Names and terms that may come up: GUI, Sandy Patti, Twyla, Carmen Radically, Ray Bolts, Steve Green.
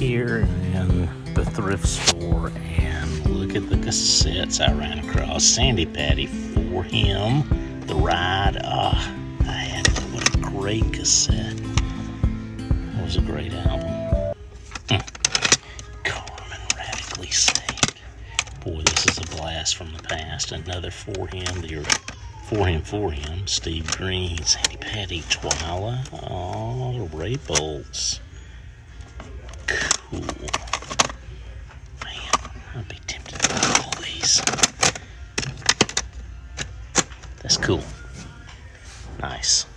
here in the thrift store and look at the cassettes I ran across. Sandy Patti for him, The Ride. Ah, oh, I had what a great cassette. That was a great album. Carmen Radically Saved. Boy, this is a blast from the past. Another for him. The for him, Steve Green, Sandy Patti, Twyla, oh, Ray Bolts. Cool. Man, I'd be tempted to buy all these. That's cool. Nice.